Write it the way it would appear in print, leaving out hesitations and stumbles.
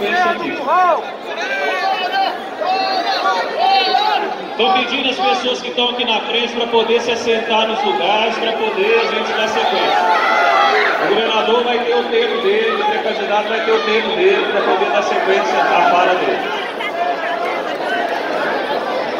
Cultural. Estão pedindo as pessoas que estão aqui na frente para poder se assentar nos lugares, para poder a gente dar sequência. O governador vai ter o tempo dele, o pré-candidato vai ter o tempo dele para poder dar sequência à fala dele.